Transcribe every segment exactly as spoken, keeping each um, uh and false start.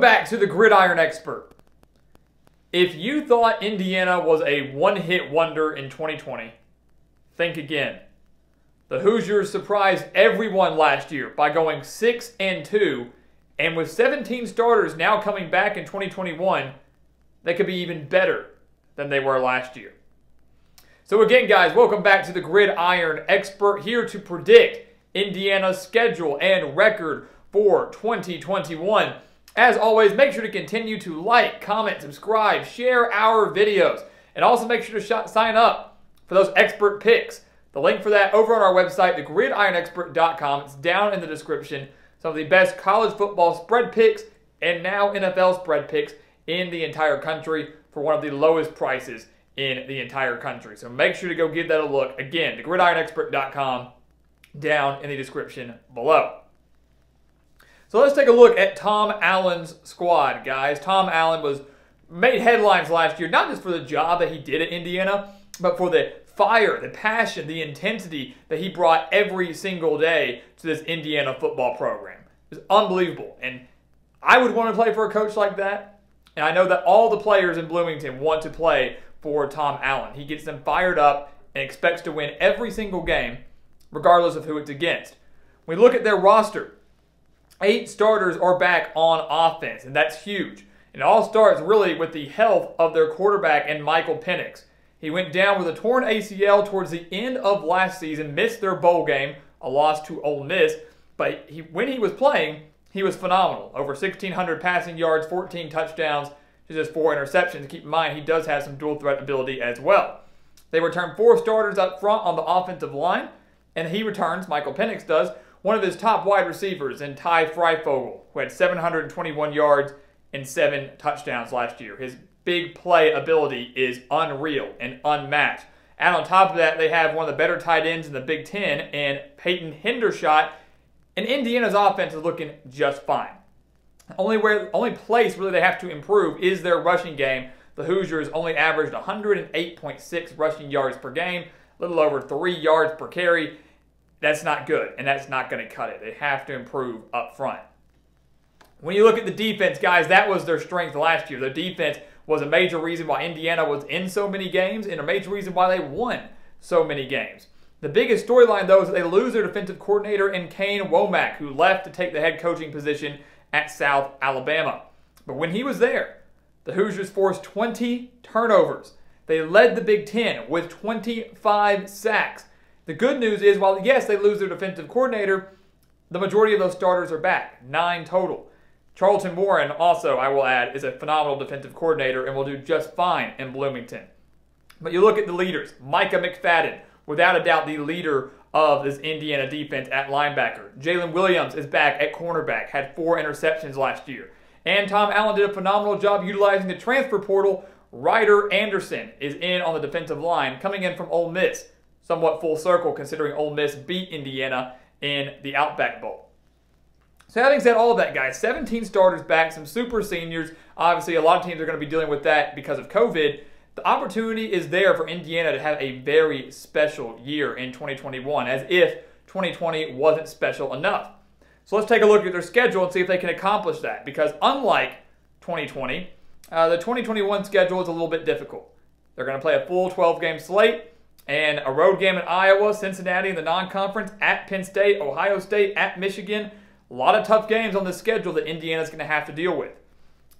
Welcome back to the Gridiron Expert. If you thought Indiana was a one-hit wonder in twenty twenty, think again. The Hoosiers surprised everyone last year by going six and two, and with seventeen starters now coming back in twenty twenty-one, they could be even better than they were last year. So again, guys, welcome back to the Gridiron Expert, here to predict Indiana's schedule and record for twenty twenty-one. As always, make sure to continue to like, comment, subscribe, share our videos, and also make sure to sign up for those expert picks. The link for that over on our website, the gridiron expert dot com. It's down in the description. Some of the best college football spread picks and now N F L spread picks in the entire country for one of the lowest prices in the entire country. So make sure to go give that a look. Again, the gridiron expert dot com, down in the description below. So let's take a look at Tom Allen's squad, guys. Tom Allen was made headlines last year, not just for the job that he did at Indiana, but for the fire, the passion, the intensity that he brought every single day to this Indiana football program. It was unbelievable. And I would want to play for a coach like that. And I know that all the players in Bloomington want to play for Tom Allen. He gets them fired up and expects to win every single game, regardless of who it's against. When we look at their roster, eight starters are back on offense, and that's huge. It all starts really with the health of their quarterback and Michael Penix. He went down with a torn A C L towards the end of last season, missed their bowl game, a loss to Ole Miss, but he, when he was playing, he was phenomenal. Over sixteen hundred passing yards, fourteen touchdowns, just four interceptions. Keep in mind, he does have some dual threat ability as well. They return four starters up front on the offensive line, and he returns, Michael Penix does, one of his top wide receivers in Ty Fryfogle, who had seven hundred twenty-one yards and seven touchdowns last year. His big play ability is unreal and unmatched. And on top of that, they have one of the better tight ends in the Big Ten, and Peyton Hendershot. And Indiana's offense is looking just fine. Only where, only place really they have to improve is their rushing game. The Hoosiers only averaged one hundred eight point six rushing yards per game, a little over three yards per carry. That's not good, and that's not going to cut it. They have to improve up front. When you look at the defense, guys, that was their strength last year. Their defense was a major reason why Indiana was in so many games and a major reason why they won so many games. The biggest storyline, though, is that they lose their defensive coordinator in Kane Womack, who left to take the head coaching position at South Alabama. But when he was there, the Hoosiers forced twenty turnovers. They led the Big Ten with twenty-five sacks. The good news is, while yes, they lose their defensive coordinator, the majority of those starters are back, nine total. Charlton Warren, also, I will add, is a phenomenal defensive coordinator and will do just fine in Bloomington. But you look at the leaders. Micah McFadden, without a doubt the leader of this Indiana defense at linebacker. Jalen Williams is back at cornerback, had four interceptions last year. And Tom Allen did a phenomenal job utilizing the transfer portal. Ryder Anderson is in on the defensive line, coming in from Ole Miss. Somewhat full circle, considering Ole Miss beat Indiana in the Outback Bowl. So having said all of that, guys, seventeen starters back, some super seniors. Obviously, a lot of teams are going to be dealing with that because of COVID. The opportunity is there for Indiana to have a very special year in twenty twenty-one, as if twenty twenty wasn't special enough. So let's take a look at their schedule and see if they can accomplish that, because unlike twenty twenty, uh, the twenty twenty-one schedule is a little bit difficult. They're going to play a full twelve game slate and a road game in Iowa, Cincinnati in the non-conference, at Penn State, Ohio State, at Michigan. A lot of tough games on the schedule that Indiana's going to have to deal with.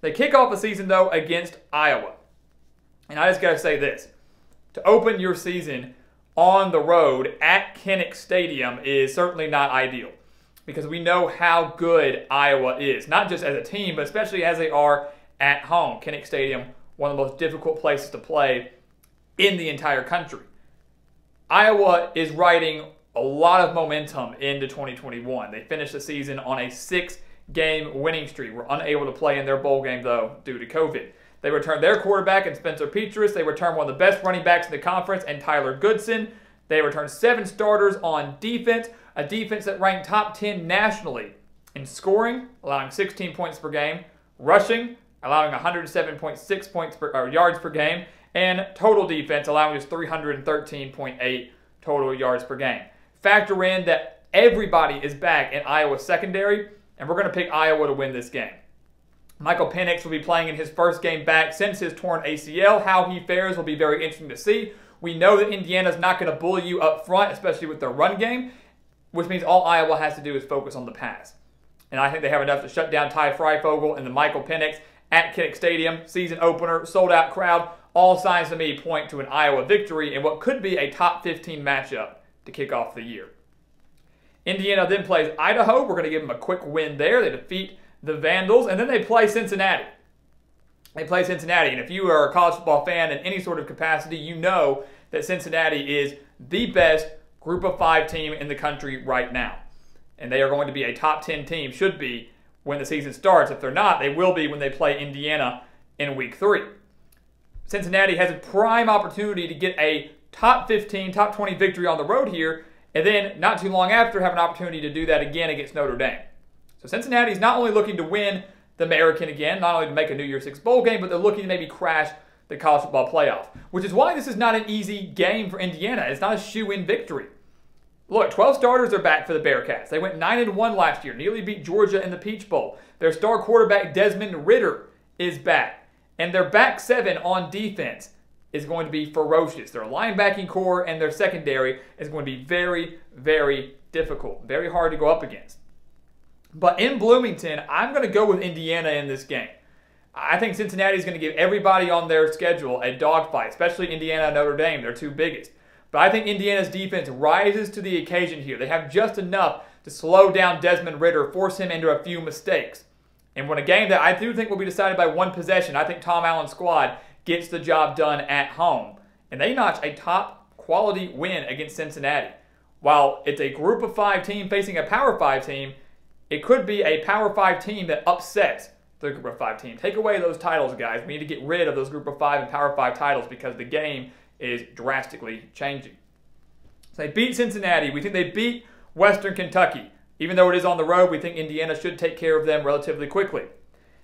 They kick off the season, though, against Iowa. And I just got to say this. To open your season on the road at Kinnick Stadium is certainly not ideal, because we know how good Iowa is, not just as a team, but especially as they are at home. Kinnick Stadium, one of the most difficult places to play in the entire country. Iowa is riding a lot of momentum into twenty twenty-one. They finished the season on a six game winning streak. Were unable to play in their bowl game, though, due to COVID. They return their quarterback in Spencer Petras. They return one of the best running backs in the conference and Tyler Goodson. They return seven starters on defense, a defense that ranked top ten nationally in scoring, allowing sixteen points per game, rushing, allowing one hundred seven point six points per, or yards per game, and total defense, allowing just three hundred thirteen point eight total yards per game. Factor in that everybody is back in Iowa's secondary, and we're going to pick Iowa to win this game. Michael Penix will be playing in his first game back since his torn A C L. How he fares will be very interesting to see. We know that Indiana's not going to bully you up front, especially with their run game, which means all Iowa has to do is focus on the pass. And I think they have enough to shut down Ty Fryfogle and the Michael Penix at Kinnick Stadium. Season opener, sold-out crowd. All signs to me point to an Iowa victory in what could be a top fifteen matchup to kick off the year. Indiana then plays Idaho. We're going to give them a quick win there. They defeat the Vandals, and then they play Cincinnati. They play Cincinnati, and if you are a college football fan in any sort of capacity, you know that Cincinnati is the best group of five team in the country right now. And they are going to be a top ten team, should be, when the season starts. If they're not, they will be when they play Indiana in week three. Cincinnati has a prime opportunity to get a top fifteen, top twenty victory on the road here, and then not too long after have an opportunity to do that again against Notre Dame. So Cincinnati is not only looking to win the American again, not only to make a New Year's Six bowl game, but they're looking to maybe crash the college football playoff, which is why this is not an easy game for Indiana. It's not a shoe-in victory. Look, twelve starters are back for the Bearcats. They went nine and one last year. Nearly beat Georgia in the Peach Bowl. Their star quarterback, Desmond Ridder, is back. And their back seven on defense is going to be ferocious. Their linebacking core and their secondary is going to be very, very difficult. Very hard to go up against. But in Bloomington, I'm going to go with Indiana in this game. I think Cincinnati is going to give everybody on their schedule a dogfight, especially Indiana and Notre Dame. They're two biggest. But I think Indiana's defense rises to the occasion here. They have just enough to slow down Desmond Ridder, force him into a few mistakes. And when a game that I do think will be decided by one possession, I think Tom Allen's squad gets the job done at home. And they notch a top-quality win against Cincinnati. While it's a group of five team facing a power five team, it could be a Power five team that upsets the Group of five team. Take away those titles, guys. We need to get rid of those Group of five and Power five titles because the game is drastically changing. So they beat Cincinnati. We think they beat Western Kentucky. Even though it is on the road, we think Indiana should take care of them relatively quickly.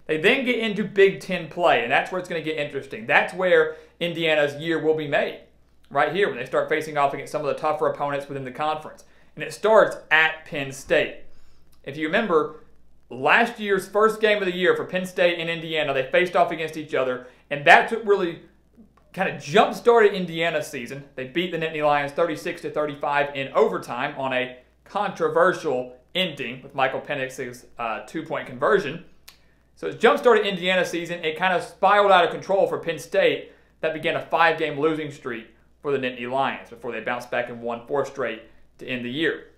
They then get into Big Ten play, and that's where it's going to get interesting. That's where Indiana's year will be made, right here, when they start facing off against some of the tougher opponents within the conference. And it starts at Penn State. If you remember, last year's first game of the year for Penn State and Indiana, they faced off against each other, and that's what really kind of jump-started Indiana's season. They beat the Nittany Lions thirty-six to thirty-five in overtime on a controversial ending with Michael Penix's uh, two-point conversion. So it jump-started Indiana's season. It kind of spiraled out of control for Penn State. That began a five-game losing streak for the Nittany Lions before they bounced back and won four straight to end the year.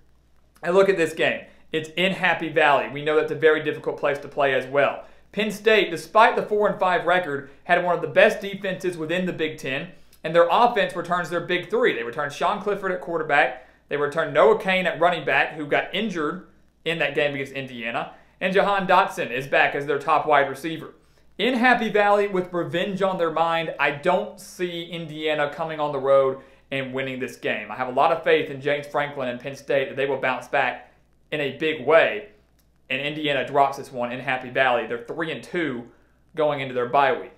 And look at this game. It's in Happy Valley. We know that's a very difficult place to play as well. Penn State, despite the four and five record, had one of the best defenses within the Big Ten, and their offense returns their big three. They returned Sean Clifford at quarterback. They returned Noah Kane at running back, who got injured in that game against Indiana. And Jahan Dotson is back as their top wide receiver. In Happy Valley, with revenge on their mind, I don't see Indiana coming on the road and winning this game. I have a lot of faith in James Franklin and Penn State that they will bounce back in a big way, and Indiana drops this one in Happy Valley. They're three and two going into their bye week.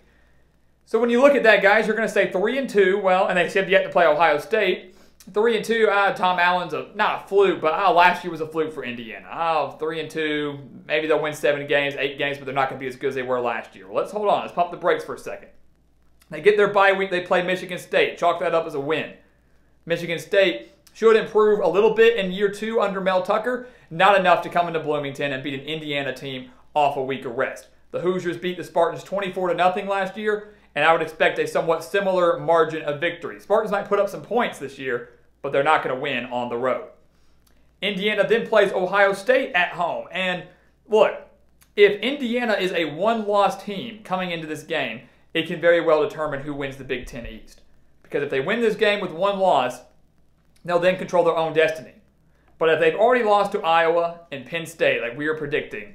So when you look at that, guys, you're going to say three and two, well, and they have yet to play Ohio State. three and two, ah, Tom Allen's a, not a fluke, but ah, last year was a fluke for Indiana. Ah, three and two, maybe they'll win seven games, eight games, but they're not going to be as good as they were last year. Well, let's hold on. Let's pump the brakes for a second. They get their bye week. They play Michigan State. Chalk that up as a win. Michigan State should improve a little bit in year two under Mel Tucker. Not enough to come into Bloomington and beat an Indiana team off a week of rest. The Hoosiers beat the Spartans twenty-four to nothing last year, and I would expect a somewhat similar margin of victory. Spartans might put up some points this year, but they're not going to win on the road. Indiana then plays Ohio State at home. And look, if Indiana is a one-loss team coming into this game, it can very well determine who wins the Big Ten East. Because if they win this game with one loss, they'll then control their own destiny. But if they've already lost to Iowa and Penn State, like we are predicting,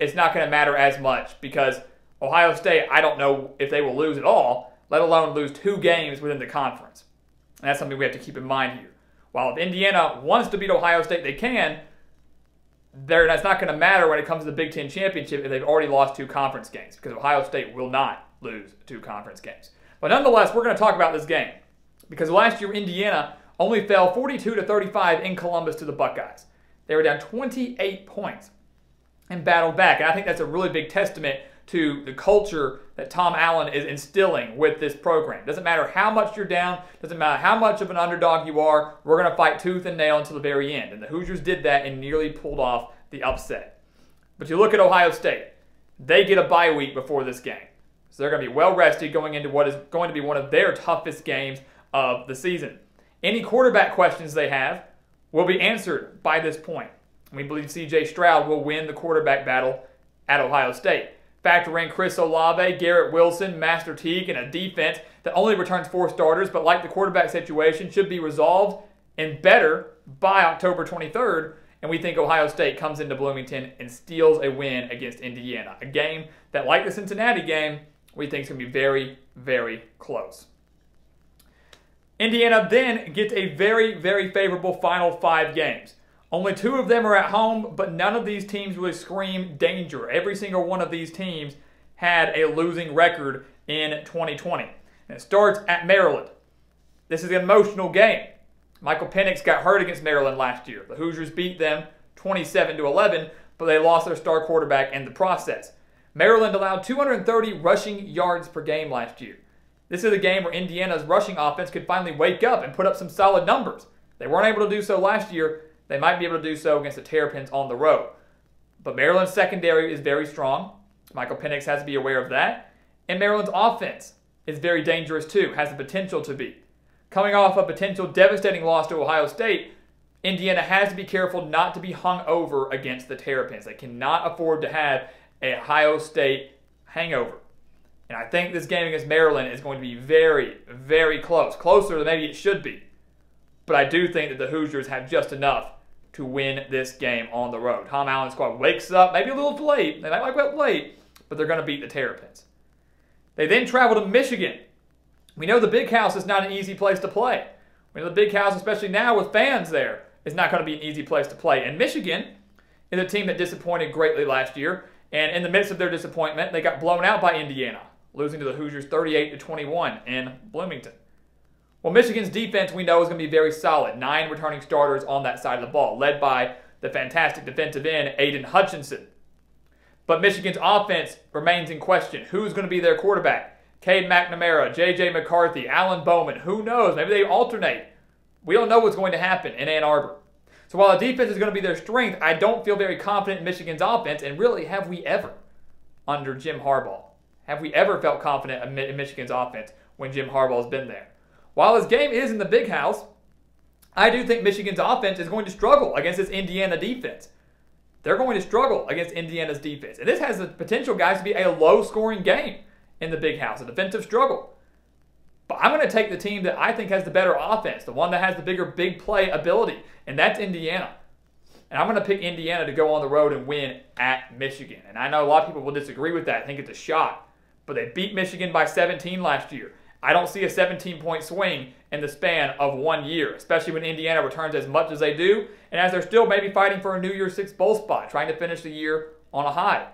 it's not going to matter as much because Ohio State, I don't know if they will lose at all, let alone lose two games within the conference. And that's something we have to keep in mind here. While if Indiana wants to beat Ohio State, they can, that's not going to matter when it comes to the Big Ten Championship if they've already lost two conference games, because Ohio State will not lose two conference games. But nonetheless, we're going to talk about this game because last year Indiana only fell forty-two to thirty-five in Columbus to the Buckeyes. They were down twenty-eight points and battled back. And I think that's a really big testament to the culture that Tom Allen is instilling with this program. Doesn't matter how much you're down, doesn't matter how much of an underdog you are, we're going to fight tooth and nail until the very end. And the Hoosiers did that and nearly pulled off the upset. But you look at Ohio State, they get a bye week before this game. So they're going to be well rested going into what is going to be one of their toughest games of the season. Any quarterback questions they have will be answered by this point. We believe C J. Stroud will win the quarterback battle at Ohio State. Factor in Chris Olave, Garrett Wilson, Master Teague, and a defense that only returns four starters, but like the quarterback situation, should be resolved and better by October twenty-third, and we think Ohio State comes into Bloomington and steals a win against Indiana, a game that, like the Cincinnati game, we think is going to be very, very close. Indiana then gets a very, very favorable final five games. Only two of them are at home, but none of these teams really scream danger. Every single one of these teams had a losing record in twenty twenty. And it starts at Maryland. This is an emotional game. Michael Penix got hurt against Maryland last year. The Hoosiers beat them twenty-seven to eleven, but they lost their star quarterback in the process. Maryland allowed two hundred thirty rushing yards per game last year. This is a game where Indiana's rushing offense could finally wake up and put up some solid numbers. They weren't able to do so last year. They might be able to do so against the Terrapins on the road. But Maryland's secondary is very strong. Michael Penix has to be aware of that. And Maryland's offense is very dangerous too, has the potential to be. Coming off a potential devastating loss to Ohio State, Indiana has to be careful not to be hung over against the Terrapins. They cannot afford to have a Ohio State hangover. And I think this game against Maryland is going to be very, very close. Closer than maybe it should be. But I do think that the Hoosiers have just enough to win this game on the road. Tom Allen's squad wakes up, maybe a little late. They might wake up late, but they're going to beat the Terrapins. They then travel to Michigan. We know the Big House is not an easy place to play. We know the Big House, especially now with fans there, is not going to be an easy place to play. And Michigan is a team that disappointed greatly last year. And in the midst of their disappointment, they got blown out by Indiana, losing to the Hoosiers thirty-eight to twenty-one in Bloomington. Well, Michigan's defense we know is going to be very solid. Nine returning starters on that side of the ball, led by the fantastic defensive end, Aiden Hutchinson. But Michigan's offense remains in question. Who's going to be their quarterback? Cade McNamara, J J. McCarthy, Alan Bowman. Who knows? Maybe they alternate. We don't know what's going to happen in Ann Arbor. So while the defense is going to be their strength, I don't feel very confident in Michigan's offense. And really, have we ever under Jim Harbaugh? Have we ever felt confident in Michigan's offense when Jim Harbaugh's been there? While this game is in the Big House, I do think Michigan's offense is going to struggle against this Indiana defense. They're going to struggle against Indiana's defense. And this has the potential, guys, to be a low-scoring game in the Big House, a defensive struggle. But I'm going to take the team that I think has the better offense, the one that has the bigger big play ability, and that's Indiana. And I'm going to pick Indiana to go on the road and win at Michigan. And I know a lot of people will disagree with that. I think it's a shock. But they beat Michigan by seventeen last year. I don't see a seventeen-point swing in the span of one year, especially when Indiana returns as much as they do, and as they're still maybe fighting for a New Year's Six bowl spot, trying to finish the year on a high.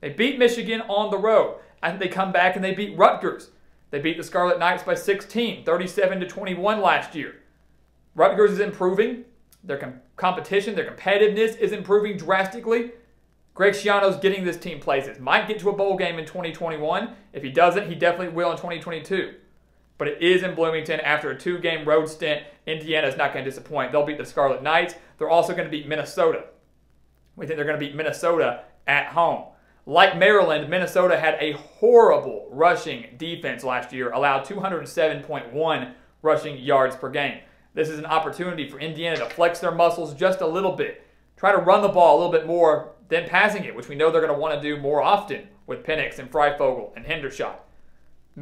They beat Michigan on the road. I think they come back and they beat Rutgers. They beat the Scarlet Knights by sixteen, thirty-seven to twenty-one last year. Rutgers is improving. Their com competition, their competitiveness is improving drastically. Greg Schiano's getting this team places. Might get to a bowl game in twenty twenty-one. If he doesn't, he definitely will in twenty twenty-two. But it is in Bloomington after a two-game road stint. Indiana's not going to disappoint. They'll beat the Scarlet Knights. They're also going to beat Minnesota. We think they're going to beat Minnesota at home. Like Maryland, Minnesota had a horrible rushing defense last year, allowed two hundred seven point one rushing yards per game. This is an opportunity for Indiana to flex their muscles just a little bit. Try to run the ball a little bit more than passing it, which we know they're going to want to do more often with Penix and Fryfogle and Hendershot.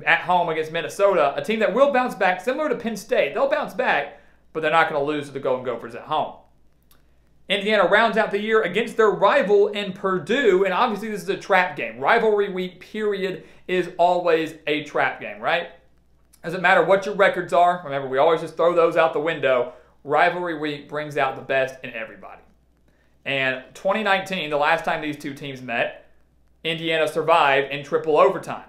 At home against Minnesota, a team that will bounce back, similar to Penn State. They'll bounce back, but they're not going to lose to the Golden Gophers at home. Indiana rounds out the year against their rival in Purdue, and obviously this is a trap game. Rivalry week, period, is always a trap game, right? Doesn't matter what your records are. Remember, we always just throw those out the window. Rivalry week brings out the best in everybody. And twenty nineteen, the last time these two teams met, Indiana survived in triple overtime.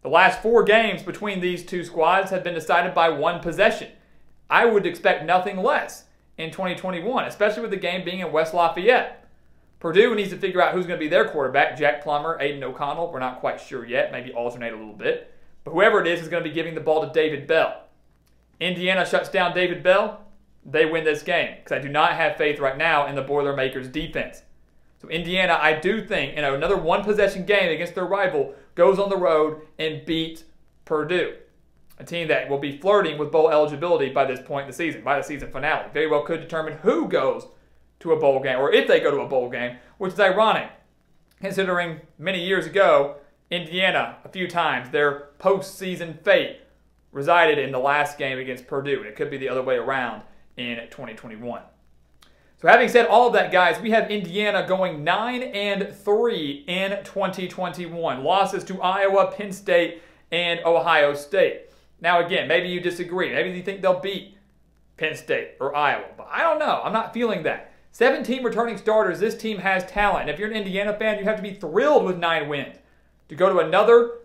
The last four games between these two squads have been decided by one possession. I would expect nothing less in twenty twenty-one, especially with the game being in West Lafayette. Purdue needs to figure out who's going to be their quarterback. Jack Plummer, Aiden O'Connell, we're not quite sure yet. Maybe alternate a little bit. But whoever it is is going to be giving the ball to David Bell. Indiana shuts down David Bell, they win this game. Because I do not have faith right now in the Boilermakers' defense. So Indiana, I do think, in another one-possession game against their rival, goes on the road and beats Purdue. A team that will be flirting with bowl eligibility by this point in the season, by the season finale. Very well could determine who goes to a bowl game, or if they go to a bowl game, which is ironic, considering many years ago, Indiana, a few times, their postseason fate resided in the last game against Purdue, and it could be the other way around in twenty twenty-one. So having said all of that, guys, we have Indiana going nine and three in twenty twenty-one. Losses to Iowa, Penn State, and Ohio State. Now again, maybe you disagree. Maybe you think they'll beat Penn State or Iowa, but I don't know. I'm not feeling that. seventeen returning starters, this team has talent. And if you're an Indiana fan, you have to be thrilled with nine wins to go to another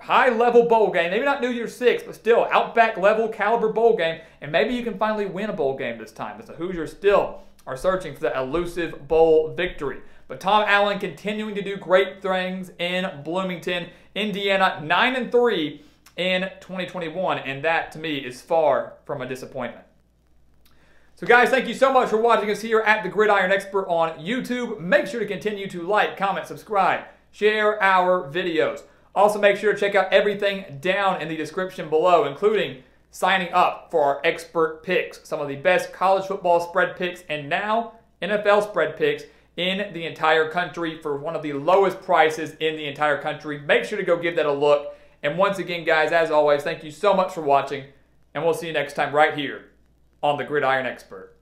high-level bowl game, maybe not New Year's Six, but still Outback-level caliber bowl game, and maybe you can finally win a bowl game this time, as the Hoosiers still are searching for that elusive bowl victory. But Tom Allen continuing to do great things in Bloomington. Indiana nine and three in twenty twenty-one, and that, to me, is far from a disappointment. So, guys, thank you so much for watching us here at The Gridiron Expert on YouTube. Make sure to continue to like, comment, subscribe, share our videos. Also, make sure to check out everything down in the description below, including signing up for our expert picks, some of the best college football spread picks, and now N F L spread picks in the entire country for one of the lowest prices in the entire country. Make sure to go give that a look. And once again, guys, as always, thank you so much for watching, and we'll see you next time right here on The Gridiron Expert.